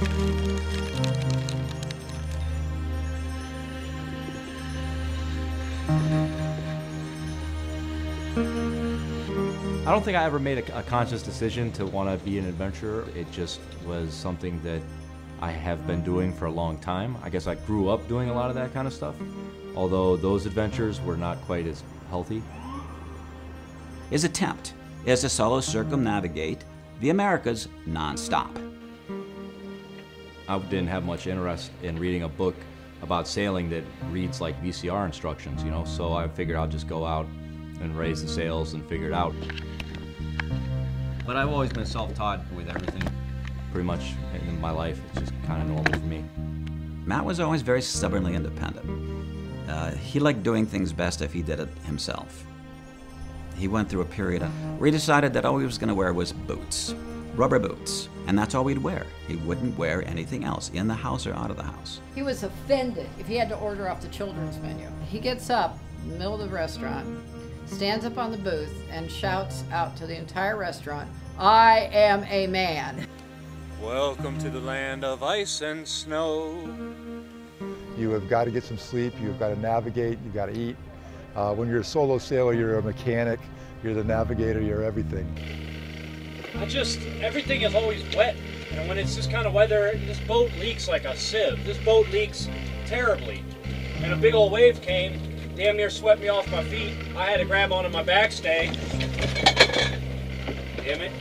I don't think I ever made a conscious decision to want to be an adventurer. It just was something that I have been doing for a long time. I guess I grew up doing a lot of that kind of stuff, although those adventures were not quite as healthy. His attempt is to solo circumnavigate the Americas nonstop. I didn't have much interest in reading a book about sailing that reads like VCR instructions, you know, so I figured I'll just go out and raise the sails and figure it out. But I've always been self-taught with everything. Pretty much in my life, it's just kind of normal for me. Matt was always very stubbornly independent. He liked doing things best if he did it himself. He went through a period where he decided that all he was going to wear was boots, rubber boots, and that's all he'd wear. He wouldn't wear anything else, in the house or out of the house. He was offended if he had to order off the children's menu. He gets up in the middle of the restaurant, stands up on the booth and shouts out to the entire restaurant, "I am a man. Welcome to the land of ice and snow." You have got to get some sleep, you've got to navigate, you've got to eat. When you're a solo sailor, you're a mechanic, you're the navigator, you're everything. Everything is always wet. And when it's this kind of weather, this boat leaks like a sieve. This boat leaks terribly. And a big old wave came, damn near swept me off my feet. I had to grab onto my backstay. Damn it.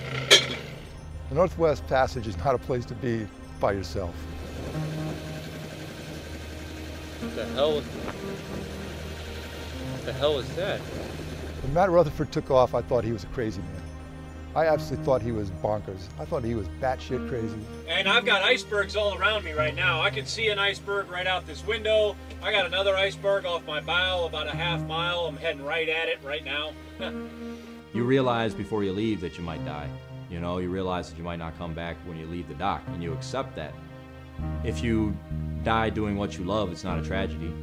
The Northwest Passage is not a place to be by yourself. What the hell is that? When Matt Rutherford took off, I thought he was a crazy man. I absolutely thought he was bonkers. I thought he was batshit crazy. And I've got icebergs all around me right now. I can see an iceberg right out this window. I got another iceberg off my bow, about a half mile. I'm heading right at it right now. You realize before you leave that you might die. You know, you realize that you might not come back when you leave the dock, and you accept that. If you die doing what you love, it's not a tragedy.